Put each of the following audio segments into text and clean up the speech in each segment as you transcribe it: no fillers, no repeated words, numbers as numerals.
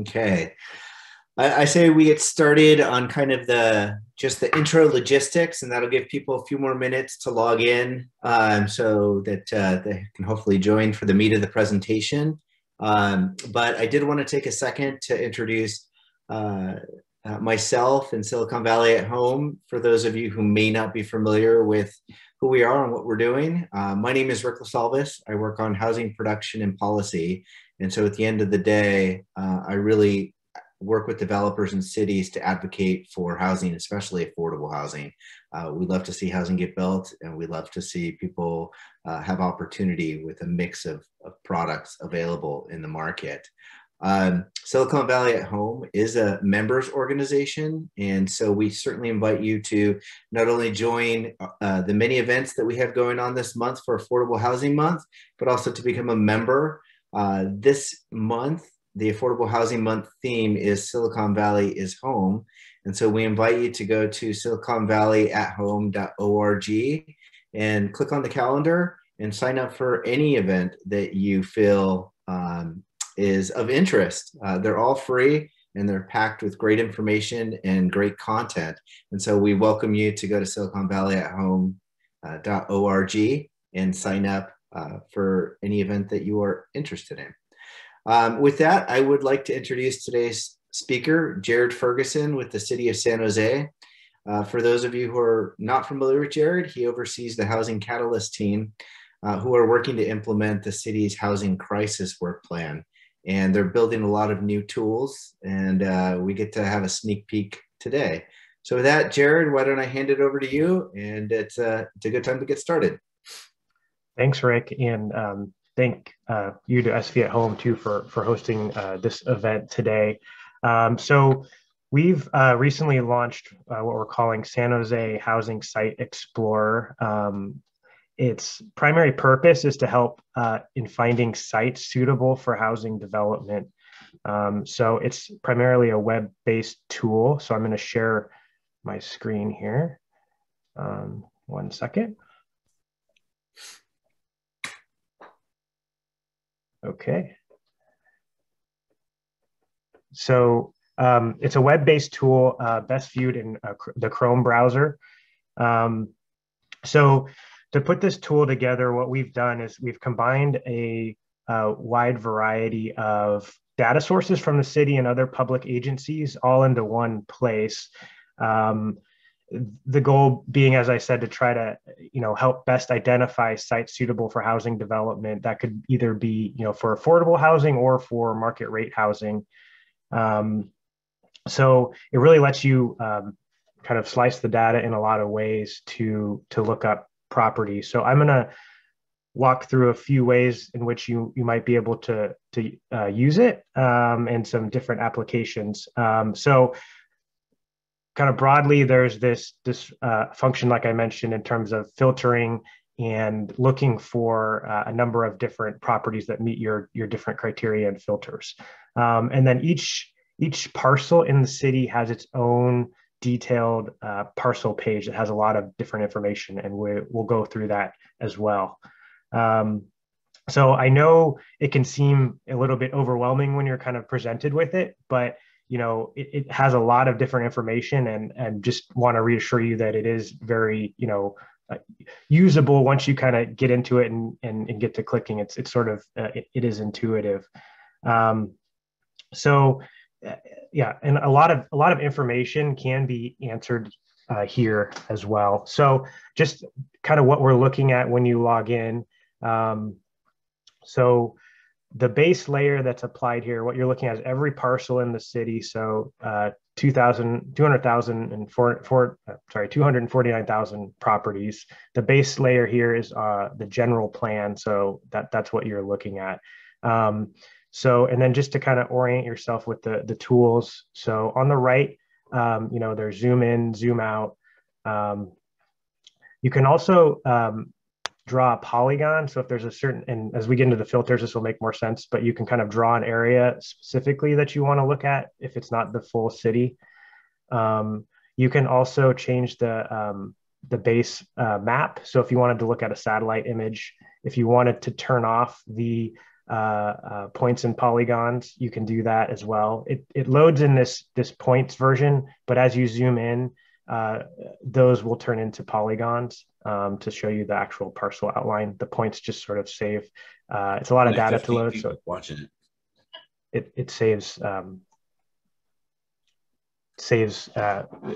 Okay. I say we get started on kind of just the intro logistics, and that'll give people a few more minutes to log in so that they can hopefully join for the meat of the presentation. But I did want to take a second to introduce myself and Silicon Valley at Home for those of you who may not be familiar with who we are and what we're doing. My name is Rick Lasalvas. I work on housing production and policy. And so at the end of the day, I really work with developers and cities to advocate for housing, especially affordable housing. We love to see housing get built, and we love to see people have opportunity with a mix of products available in the market. Silicon Valley at Home is a members organization, and so we certainly invite you to not only join the many events that we have going on this month for Affordable Housing Month, but also to become a member. This month, the Affordable Housing Month theme is Silicon Valley is Home. And so we invite you to go to siliconvalleyathome.org and click on the calendar and sign up for any event that you feel is of interest. They're all free, and they're packed with great information and great content. And so we welcome you to go to siliconvalleyathome.org and sign up for any event that you are interested in. With that, I would like to introduce today's speaker, Jared Ferguson with the City of San Jose. For those of you who are not familiar with Jared, he oversees the Housing Catalyst team who are working to implement the city's housing crisis work plan. And they're building a lot of new tools, and we get to have a sneak peek today. So with that, Jared, why don't I hand it over to you? And it's a good time to get started. Thanks, Rick. And thank you to SV at Home too for hosting this event today. So we've recently launched what we're calling San Jose Housing Site Explorer. Its primary purpose is to help in finding sites suitable for housing development. So it's primarily a web-based tool. So I'm going to share my screen here. One second. Okay. So it's a web-based tool best viewed in the Chrome browser. So to put this tool together, what we've done is we've combined a wide variety of data sources from the city and other public agencies all into one place. The goal being, as I said, to try to, help best identify sites suitable for housing development that could either be, for affordable housing or for market rate housing. So it really lets you kind of slice the data in a lot of ways to look up property. So I'm going to walk through a few ways in which you might be able to use it and some different applications. So kind of broadly, there's this function, like I mentioned, in terms of filtering and looking for a number of different properties that meet your different criteria and filters. And then each parcel in the city has its own detailed parcel page that has a lot of different information, and we'll go through that as well. So I know it can seem a little bit overwhelming when you're kind of presented with it, but it has a lot of different information, and just want to reassure you that it is very, usable once you kind of get into it and get to clicking. It's sort of, it is intuitive. So yeah, and a lot of information can be answered here as well. So just kind of what we're looking at when you log in. So the base layer that's applied here, what you're looking at is every parcel in the city. So 249,000 properties. The base layer here is the general plan. So that's what you're looking at. So, and then just to kind of orient yourself with the tools. So on the right, there's zoom in, zoom out. You can also draw a polygon. So if there's a certain, and as we get into the filters, this will make more sense, but you can kind of draw an area specifically that you want to look at if it's not the full city. You can also change the base map. So if you wanted to look at a satellite image, if you wanted to turn off the points and polygons, you can do that as well. It loads in this points version, but as you zoom in, those will turn into polygons to show you the actual parcel outline. The points just sort of save. It's a lot of data to load, so watching it. It saves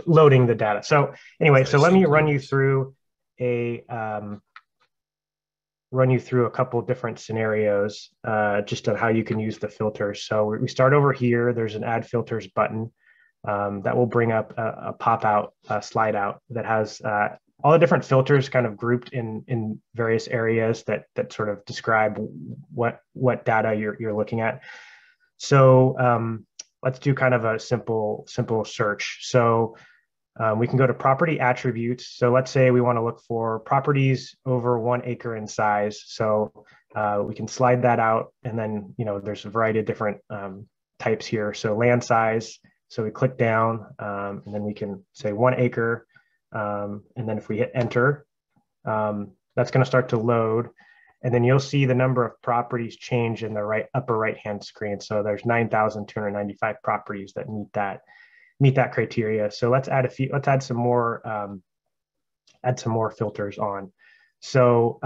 loading the data. So anyway, so let me run you through a couple of different scenarios just on how you can use the filters. So we start over here. There's an Add Filters button that will bring up a pop-out slide out that has all the different filters kind of grouped in various areas that sort of describe what data you're looking at. So let's do kind of a simple search. So we can go to property attributes. So let's say we want to look for properties over 1 acre in size. So we can slide that out, and then there's a variety of different types here. So land size. So we click down, and then we can say 1 acre, and then if we hit enter, that's going to start to load. And then you'll see the number of properties change in the upper right-hand screen. So there's 9,295 properties that meet that criteria. So let's add a few. Let's add some more. Add some more filters on. So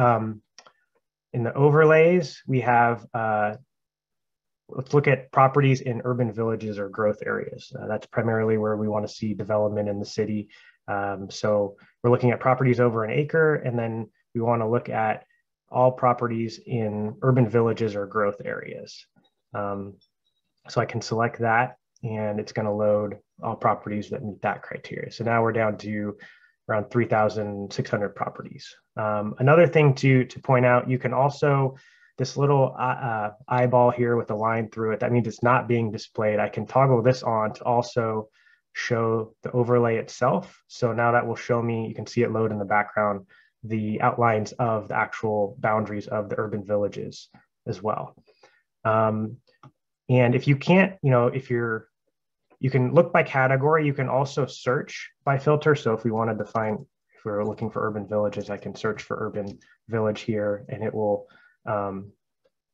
in the overlays, we have. Let's look at properties in urban villages or growth areas. That's primarily where we want to see development in the city. So we're looking at properties over 1 acre, and then we want to look at all properties in urban villages or growth areas. So I can select that, and it's going to load all properties that meet that criteria. So now we're down to around 3,600 properties. Another thing to point out, you can also, this little eyeball here with a line through it, that means it's not being displayed. I can toggle this on to also show the overlay itself. So now that will show me, you can see it load in the background, the outlines of the actual boundaries of the urban villages as well. And if you can't, you can look by category, you can also search by filter. So if we wanted to find, if we were looking for urban villages, I can search for urban village here, and it will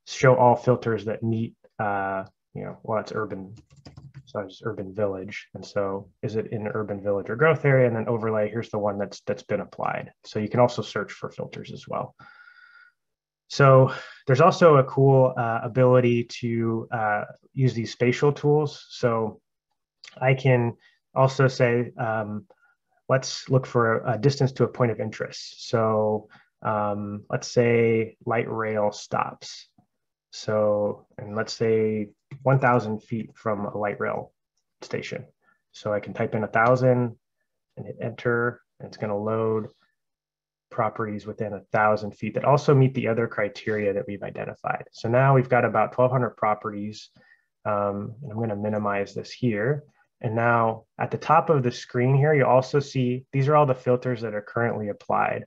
show all filters that meet, well, it's urban, so it's urban village. And so is it in urban village or growth area? And then overlay, here's the one that's been applied. So you can also search for filters as well. So there's also a cool ability to use these spatial tools. So I can also say, let's look for a distance to a point of interest. So let's say light rail stops. So, and let's say 1,000 feet from a light rail station. So I can type in 1,000 and hit enter, and it's going to load properties within 1,000 feet that also meet the other criteria that we've identified. So now we've got about 1,200 properties. And I'm going to minimize this here. And now at the top of the screen here, you also see these are all the filters that are currently applied.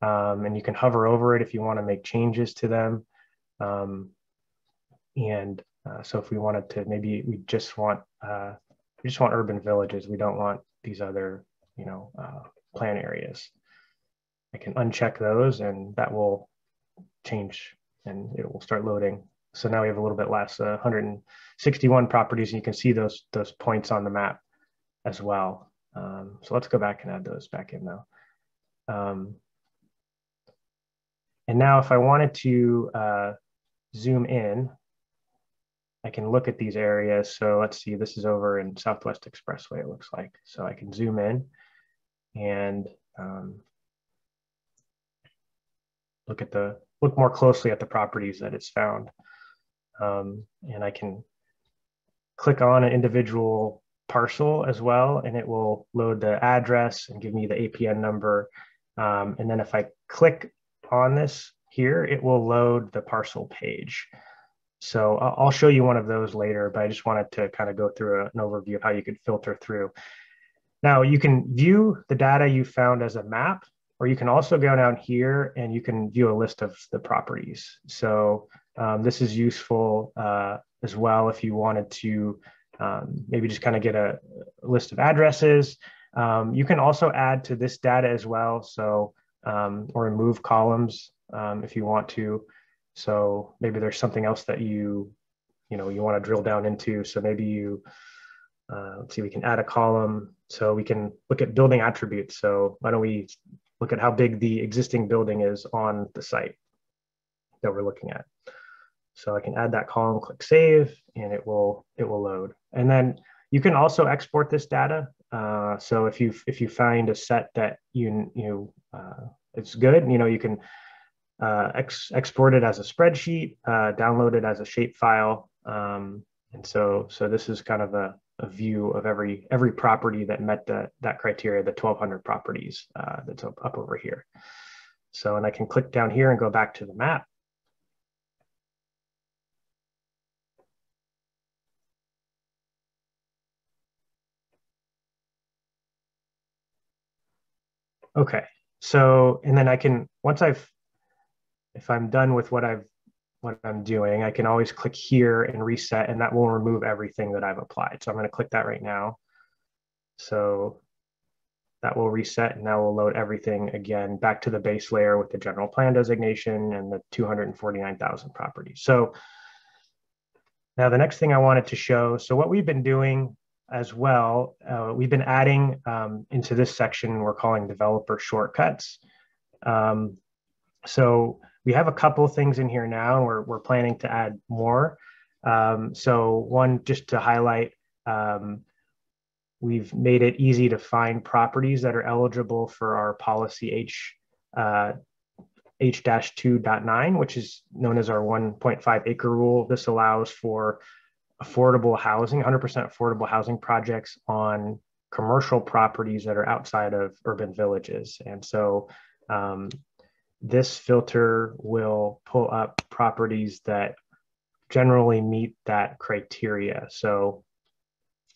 And you can hover over it if you want to make changes to them. So if we wanted to, maybe we just want urban villages. We don't want these other, plan areas. I can uncheck those, and that will change, and it will start loading. So now we have a little bit less, 161 properties, and you can see those points on the map as well. So let's go back and add those back in now. And now if I wanted to zoom in, I can look at these areas. So let's see, this is over in Southwest Expressway, it looks like. So I can zoom in and look more closely at the properties that it's found. And I can click on an individual parcel as well, and it will load the address and give me the APN number. And then if I click on this here, it will load the parcel page. So I'll show you one of those later, but I just wanted to kind of go through an overview of how you could filter through. Now you can view the data you found as a map, or you can also go down here and you can view a list of the properties. So this is useful as well if you wanted to maybe just kind of get a list of addresses. You can also add to this data as well, so or remove columns if you want to. So maybe there's something else that you want to drill down into. So maybe you, let's see, we can add a column. So we can look at building attributes. So why don't we look at how big the existing building is on the site that we're looking at. So I can add that column, click save, and it will load. And then you can also export this data. So if you find a set that it's good, you can export it as a spreadsheet, download it as a shapefile, and so this is kind of a view of every property that met that criteria, the 1,200 properties that's up over here. So, and I can click down here and go back to the map. Okay, so, and then I can, if I'm done with what I'm doing, I can always click here and reset, and that will remove everything that I've applied. So I'm going to click that right now. So that will reset, and now we'll load everything again back to the base layer with the general plan designation and the 249,000 properties. So now the next thing I wanted to show, so what we've been doing as well, we've been adding into this section, we're calling developer shortcuts. So we have a couple things in here now, and we're planning to add more. So one, just to highlight, we've made it easy to find properties that are eligible for our policy H-2.9, which is known as our 1.5 acre rule. This allows for affordable housing, 100% affordable housing projects on commercial properties that are outside of urban villages. And so this filter will pull up properties that generally meet that criteria. So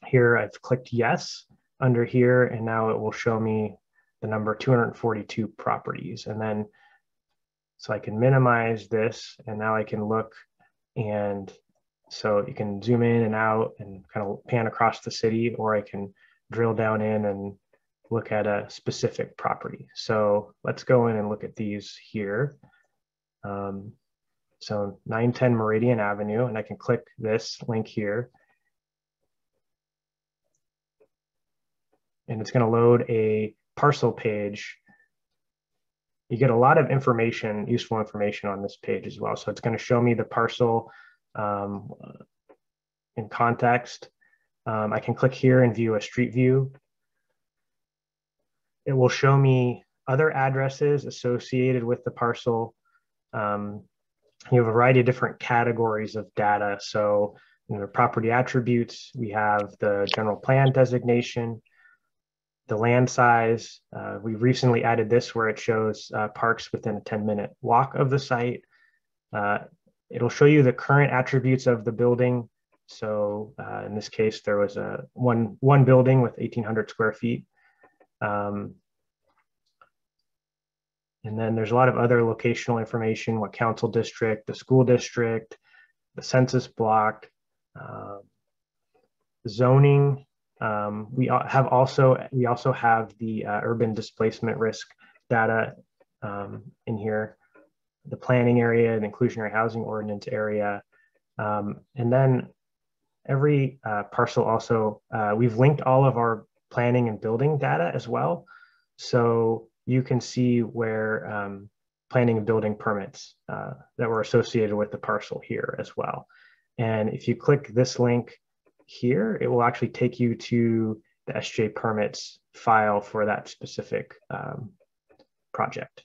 here I've clicked yes under here, and now it will show me the number 242 properties. And then, so I can minimize this, and now I can look, and so you can zoom in and out and kind of pan across the city, or I can drill down in and look at a specific property. So let's go in and look at these here. So 910 Meridian Avenue, and I can click this link here. And it's going to load a parcel page. You get a lot of information, useful information on this page as well. So it's going to show me the parcel in context. I can click here and view a street view. It will show me other addresses associated with the parcel. You have a variety of different categories of data. So the property attributes, we have the general plan designation, the land size. We recently added this where it shows parks within a 10-minute walk of the site. It'll show you the current attributes of the building. So in this case, there was one building with 1,800 square feet. And then there's a lot of other locational information, what council district, the school district, the census block, zoning. We also have the urban displacement risk data in here, the planning area and inclusionary housing ordinance area. And then every parcel also, we've linked all of our planning and building data as well. So you can see where planning and building permits that were associated with the parcel here as well. And if you click this link here, it will actually take you to the SJ permits file for that specific project.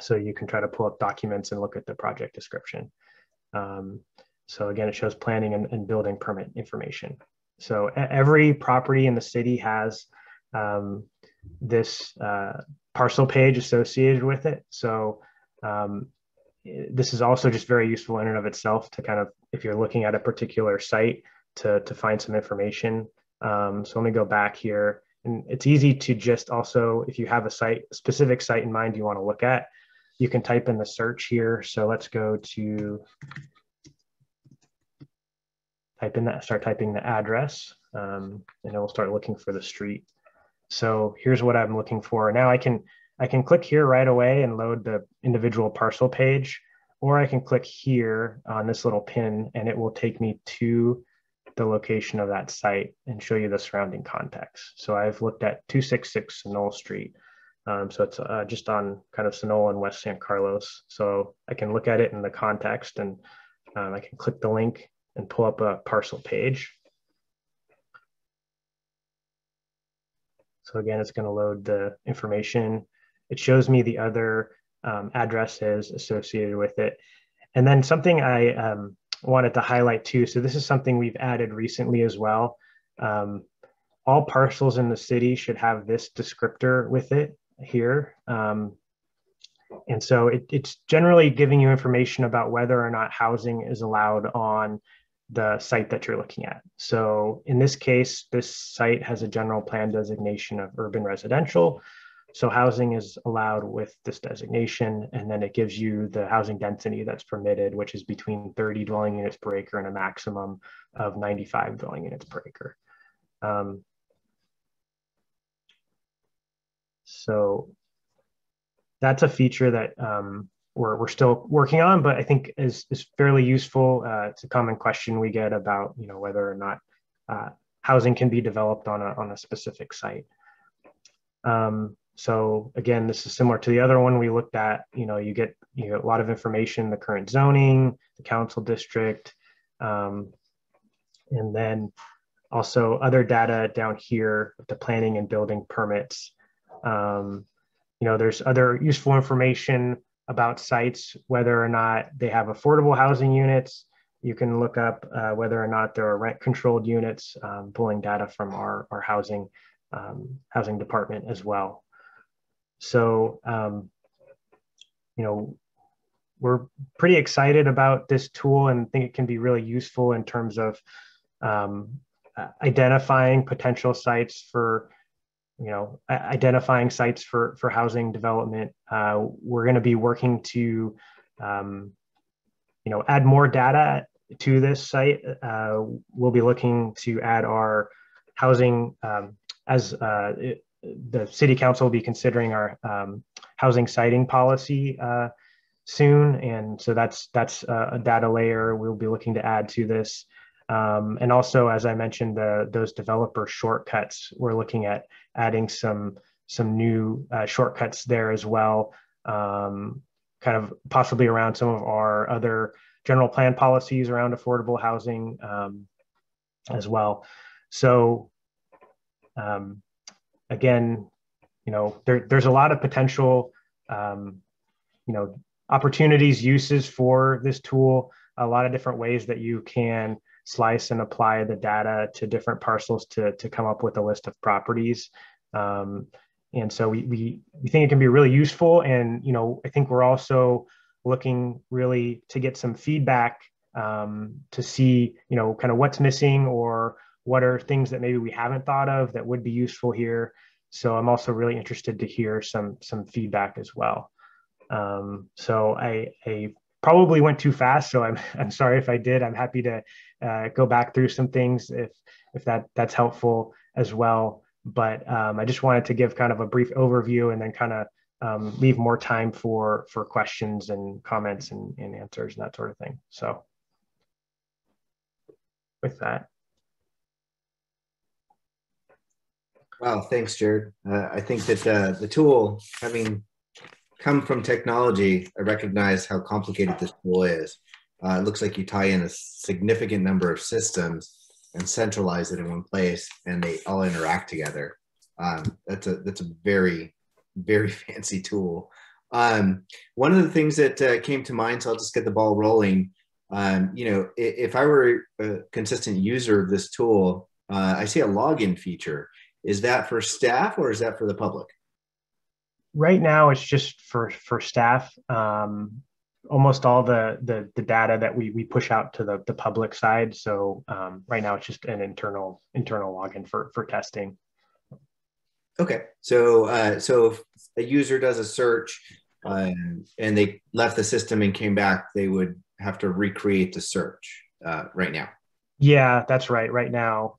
So you can try to pull up documents and look at the project description. So again, it shows planning and building permit information. So every property in the city has this parcel page associated with it. So this is also just very useful in and of itself to kind of, if you're looking at a particular site, to find some information. So let me go back here. And it's easy to just also, if you have a specific site in mind you want to look at, you can type in the search here. So let's go to... Start typing the address, and it will start looking for the street. So here's what I'm looking for. Now I can click here right away and load the individual parcel page, or I can click here on this little pin and it will take me to the location of that site and show you the surrounding context. So I've looked at 266 Sunol Street. So it's just on kind of Sunol and West San Carlos. So I can look at it in the context, and I can click the link and pull up a parcel page. So again, it's going to load the information. It shows me the other addresses associated with it. And then something I wanted to highlight too. So this is something we've added recently as well. All parcels in the city should have this descriptor with it here. And so it's generally giving you information about whether or not housing is allowed on the site that you're looking at. So in this case, this site has a general plan designation of urban residential. So housing is allowed with this designation, and then it gives you the housing density that's permitted, which is between 30 dwelling units per acre and a maximum of 95 dwelling units per acre. So that's a feature that we're still working on, but I think is fairly useful. It's a common question we get about, you know, whether or not housing can be developed on a specific site. So again, this is similar to the other one we looked at. You know, you get a lot of information, the current zoning, the council district, and then also other data down here, the planning and building permits. You know, there's other useful information about sites, whether or not they have affordable housing units. You can look up whether or not there are rent-controlled units, pulling data from our housing department as well. So, you know, we're pretty excited about this tool and think it can be really useful in terms of identifying potential sites for, you know, identifying sites for housing development. We're going to be working to, you know, add more data to this site. We'll be looking to add our housing, the city council will be considering our housing siting policy soon. And so that's a data layer we'll be looking to add to this. And also, as I mentioned, those developer shortcuts, we're looking at adding some new shortcuts there as well, kind of possibly around some of our other general plan policies around affordable housing as well. So again, you know, there's a lot of potential, you know, opportunities, uses for this tool, a lot of different ways that you can slice and apply the data to different parcels to come up with a list of properties. And so we think it can be really useful. And, you know, I think we're also looking really to get some feedback to see, you know, kind of what's missing or what are things that maybe we haven't thought of that would be useful here. So I'm also really interested to hear some feedback as well. So I probably went too fast, so I'm sorry if I did. I'm happy to go back through some things if that's helpful as well. But I just wanted to give kind of a brief overview and then kind of leave more time for questions and comments and answers and that sort of thing. So with that. Wow, thanks, Jared. I think that the tool, I mean, come from technology, I recognize how complicated this tool is. It looks like you tie in a significant number of systems and centralize it in one place, and they all interact together. That's a very, very fancy tool. One of the things that came to mind, so I'll just get the ball rolling. You know, if I were a consistent user of this tool, I see a login feature. Is that for staff or is that for the public? Right now, it's just for staff. Almost all the data that we push out to the public side. So right now, it's just an internal login for testing. Okay, so so if a user does a search and they left the system and came back, they would have to recreate the search right now. Yeah, that's right. Right now,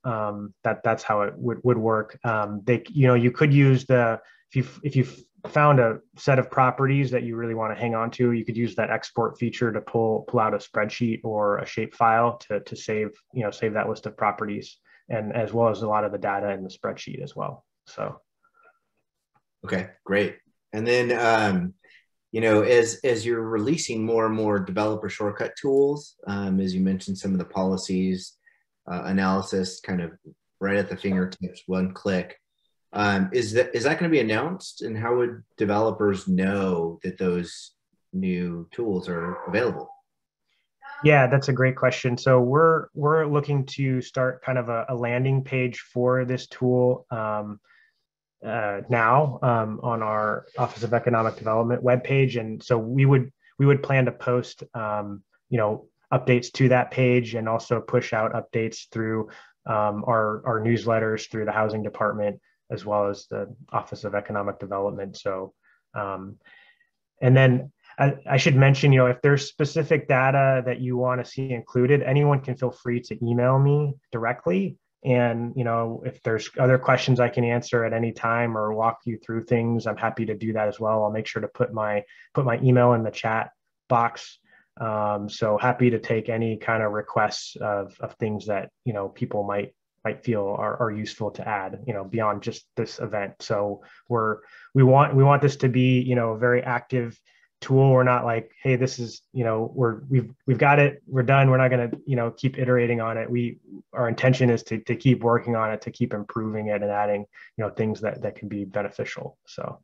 that's how it would work. They, you know, you could use the if you found a set of properties that you really want to hang on to, you could use that export feature to pull out a spreadsheet or a shapefile to save that list of properties, and as well as a lot of the data in the spreadsheet as well. So, okay, great. And then you know, as you're releasing more and more developer shortcut tools, as you mentioned, some of the policies analysis kind of right at the fingertips, one click. Is that going to be announced, and how would developers know that those new tools are available? Yeah, that's a great question. So we're looking to start kind of a landing page for this tool now on our Office of Economic Development webpage, and so we would plan to post updates to that page, and also push out updates through our newsletters through the housing department, as well as the Office of Economic Development. So, and then I should mention, you know, if there's specific data that you want to see included, anyone can feel free to email me directly. And, you know, if there's other questions I can answer at any time or walk you through things, I'm happy to do that as well. I'll make sure to put my email in the chat box. So happy to take any kind of requests of things that, you know, people might feel are useful to add, you know, beyond just this event. So we want this to be, you know, a very active tool. We're not like, hey, this is, you know, we've got it, we're done, we're not going to, you know, keep iterating on it. Our intention is to keep working on it, to keep improving it and adding, you know, things that can be beneficial. So,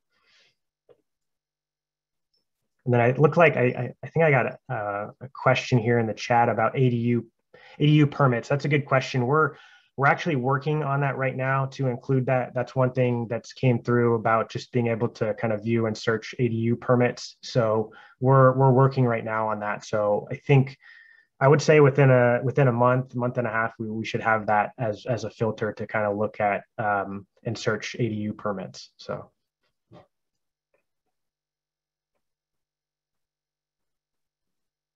and then it looked like I think I got a question here in the chat about ADU permits. That's a good question. We're actually working on that right now to include that. That's one thing that's came through about just being able to kind of view and search ADU permits. So we're working right now on that. So I think I would say within a month and a half, we should have that as a filter to kind of look at and search ADU permits. So.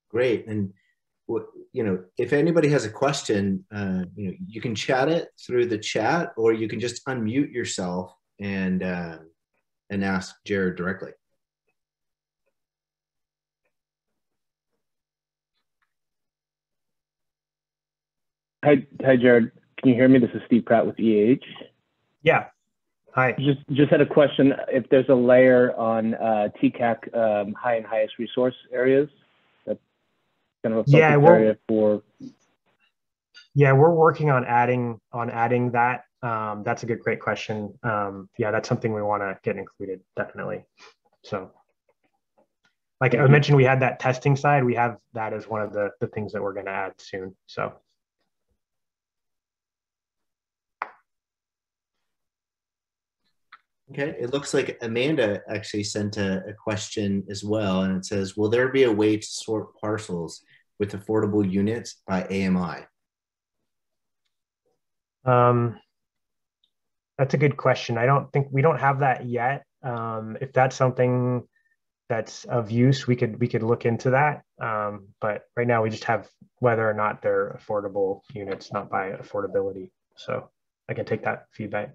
Great. And you know, if anybody has a question, you know, you can chat it through the chat, or you can just unmute yourself and ask Jared directly. Hi, Jared. Can you hear me? This is Steve Pratt with EAH. Yeah. Hi. Just had a question. If there's a layer on TCAC high and highest resource areas. Kind of a area for... Yeah, we're working on adding that. That's a great question. Yeah, that's something we want to get included, definitely. So, like I mentioned, we had that testing side. We have that as one of the things that we're going to add soon. So, okay, it looks like Amanda actually sent a question as well, and it says, will there be a way to sort parcels with affordable units by AMI? That's a good question. I don't think we don't have that yet. If that's something that's of use, we could look into that. But right now we just have whether or not they're affordable units, not by affordability. So I can take that feedback.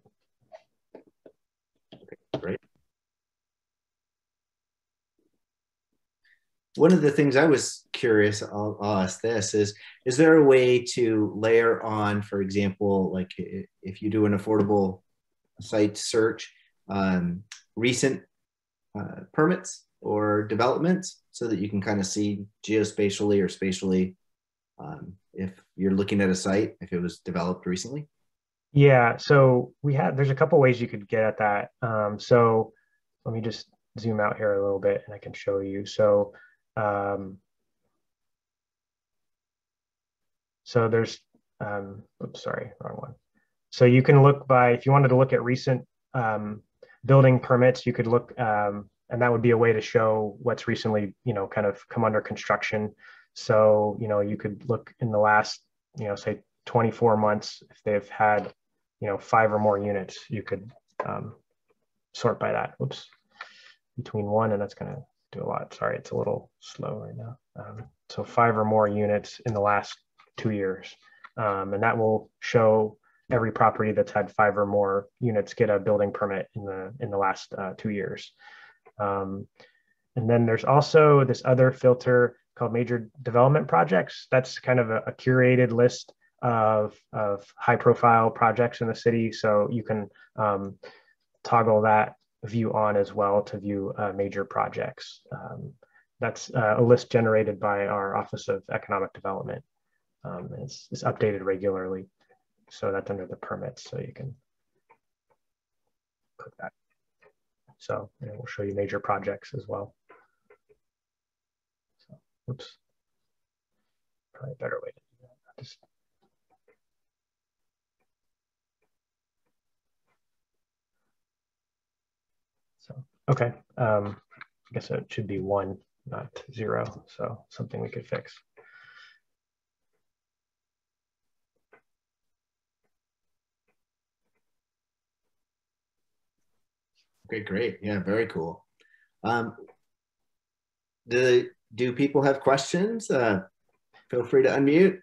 Right. One of the things I was curious, I'll ask this, is there a way to layer on, for example, like if you do an affordable site search, recent permits or developments, so that you can kind of see geospatially or spatially if you're looking at a site, if it was developed recently? Yeah, so there's a couple ways you could get at that. So let me just zoom out here a little bit and I can show you. So, so there's, oops, sorry, wrong one. So you can look by, if you wanted to look at recent building permits, you could look, and that would be a way to show what's recently, you know, kind of come under construction. So, you know, you could look in the last, you know, say 24 months, if they've had, you know, 5 or more units, you could sort by that. Oops, between one, and that's going to do a lot. Sorry, it's a little slow right now. So 5 or more units in the last 2 years. And that will show every property that's had 5 or more units get a building permit in the last 2 years. And then there's also this other filter called major development projects. That's kind of a curated list of high profile projects in the city. So you can toggle that view on as well to view major projects. That's a list generated by our Office of Economic Development. It's updated regularly. So that's under the permits. So you can click that. So and we'll show you major projects as well. So, oops, probably a better way to do that. Just... So, okay, I guess it should be one, not zero. So something we could fix. Okay, great. Yeah, very cool. Do people have questions? Feel free to unmute,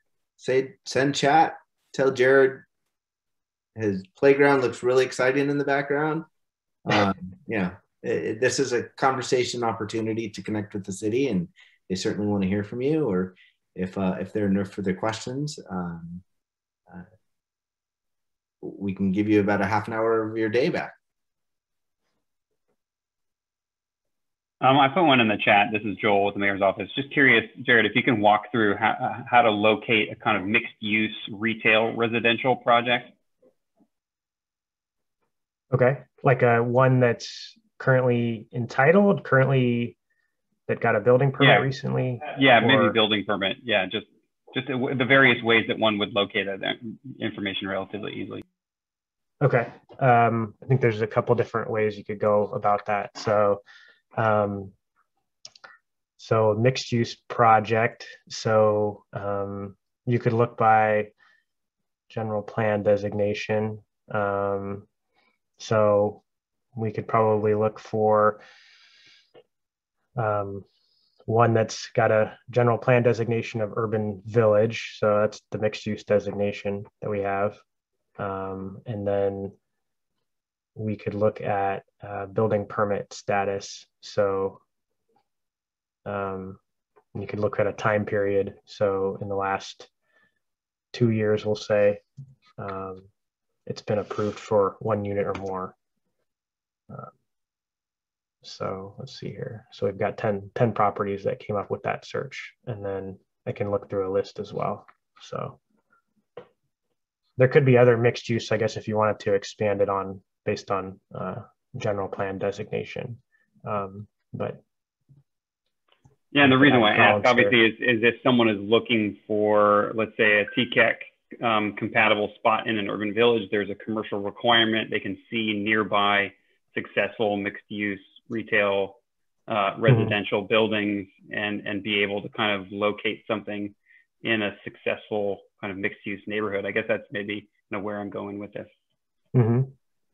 send chat, tell Jared his playground looks really exciting in the background. Yeah, this is a conversation opportunity to connect with the city, and they certainly want to hear from you, or if there are no further questions, we can give you about a half an hour of your day back. I put one in the chat. This is Joel with the mayor's office. Just curious, Jared, if you can walk through how to locate a kind of mixed use retail residential project. Okay, like one that's currently entitled, that got a building permit recently? Yeah, or... maybe building permit. Yeah, just the various ways that one would locate that information relatively easily. Okay, I think there's a couple different ways you could go about that. So. So mixed use project. So you could look by general plan designation. So we could probably look for one that's got a general plan designation of urban village. So that's the mixed use designation that we have. And then we could look at building permit status. So you could look at a time period. So in the last 2 years, we'll say, it's been approved for one unit or more. So let's see here. So we've got 10 properties that came up with that search. And then I can look through a list as well. So there could be other mixed use, I guess, if you wanted to expand it on based on general plan designation, but. Yeah, and the reason why I ask obviously is if someone is looking for, let's say, a TCAC compatible spot in an urban village, there's a commercial requirement, they can see nearby successful mixed use retail residential buildings and be able to kind of locate something in a successful kind of mixed use neighborhood. I guess that's maybe where I'm going with this. Mm-hmm.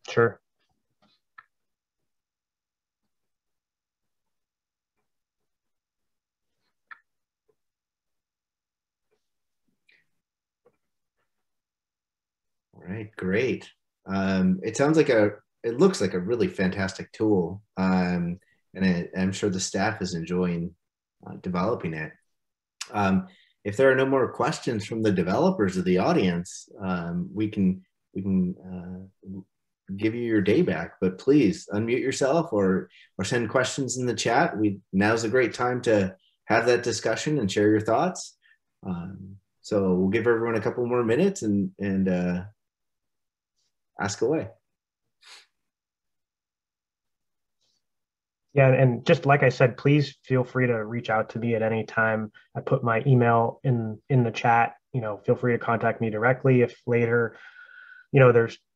Sure. All right, great. It sounds like it looks like a really fantastic tool. And I'm sure the staff is enjoying developing it. If there are no more questions from the developers of the audience, we can give you your day back, but please unmute yourself or send questions in the chat. Now's a great time to have that discussion and share your thoughts. So we'll give everyone a couple more minutes and ask away. Yeah, and just like I said, please feel free to reach out to me at any time. I put my email in the chat. Feel free to contact me directly if later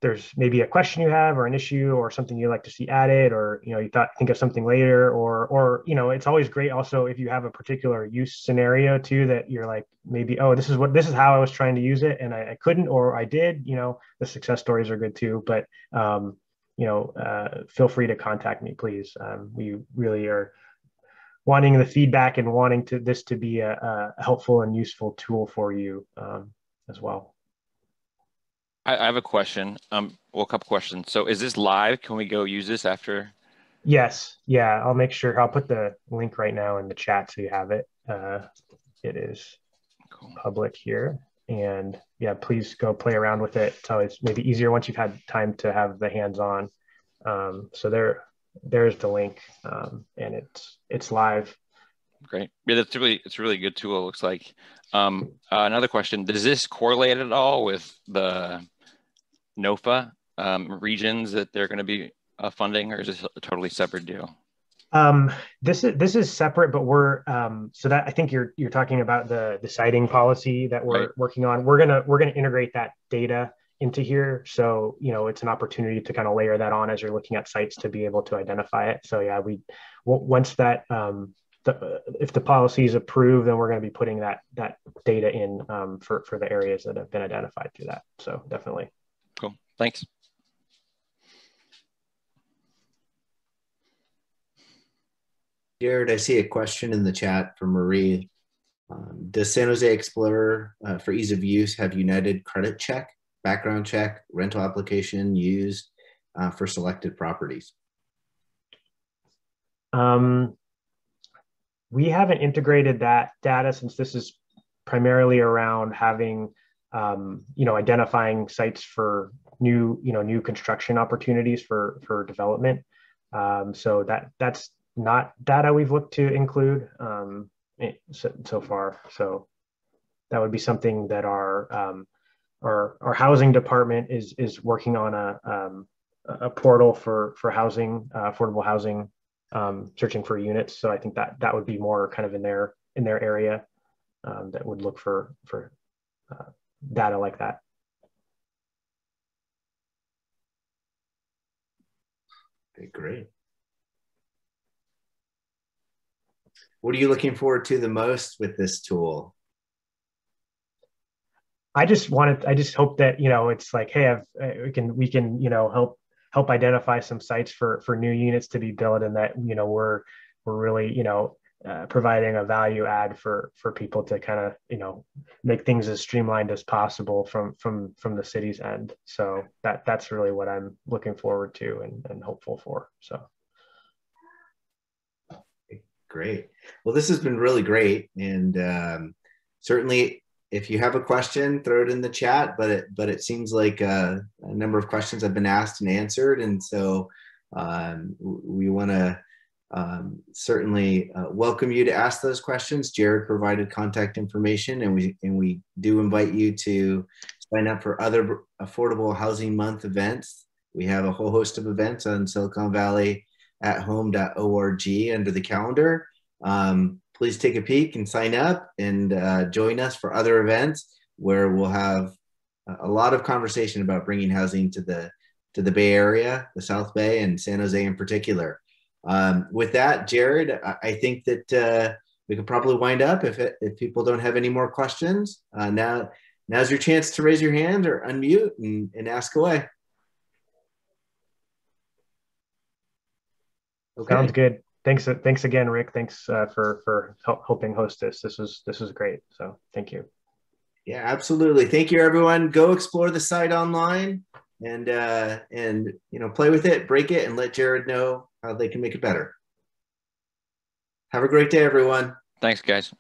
there's maybe a question you have or an issue or something you'd like to see added, or, you think of something later, or, it's always great also if you have a particular use scenario too, that you're like, maybe, oh, this is how I was trying to use it and I couldn't, or I did, the success stories are good too, but, feel free to contact me, please. We really are wanting the feedback and wanting this to be a helpful and useful tool for you as well. I have a question, well, a couple questions. So is this live? Can we go use this after? Yes. Yeah. I'll make sure. I'll put the link right now in the chat so you have it. It is public here. And yeah, please go play around with it. It's always maybe easier once you've had time to have the hands-on. So there's the link, and it's live. Great. Yeah, that's really, it's a really good tool, it looks like. Another question, does this correlate at all with the NOFA regions that they're going to be funding, or is this a totally separate deal? This is separate, but we're, so that I think you're talking about the siting policy that we're working on. We're going to integrate that data into here. So, you know, it's an opportunity to kind of layer that on as you're looking at sites to be able to identify it. So yeah, once that, if the policy is approved, then we're going to be putting that data in for the areas that have been identified through that. So definitely. Cool. Thanks. Jared, I see a question in the chat from Marie. Does San Jose Explorer, for ease of use, have united credit check, background check, rental application used for selected properties? We haven't integrated that data since this is primarily around having, you know, identifying sites for new construction opportunities for development. So that's not data we've looked to include so far. So that would be something that our housing department is working on a portal for housing, affordable housing, searching for units. So I think that would be more kind of in their area that would look for data like that. Okay, great. What are you looking forward to the most with this tool? I just hope that, you know, it's like, hey, we can, you know, help identify some sites for new units to be built, and that, you know, we're really, you know, providing a value add for people to kind of, you know, make things as streamlined as possible from the city's end. So that's really what I'm looking forward to and hopeful for. So. Great. Well, this has been really great, and certainly if you have a question, throw it in the chat, but it seems like a number of questions have been asked and answered, and so we want to certainly welcome you to ask those questions. Jared provided contact information, and we do invite you to sign up for other Affordable Housing Month events. We have a whole host of events on Silicon Valley at home.org under the calendar. Please take a peek and sign up and join us for other events where we'll have a lot of conversation about bringing housing to the Bay Area, the South Bay, and San Jose in particular. With that, Jared, I think that we could probably wind up if people don't have any more questions. Now's your chance to raise your hand or unmute and ask away. Okay. Sounds good. Thanks again, Rick. Thanks for helping host this. This was great. So thank you. Yeah, absolutely. Thank you, everyone. Go explore the site online and you know, play with it, break it, and let Jared know how they can make it better. Have a great day, everyone. Thanks, guys.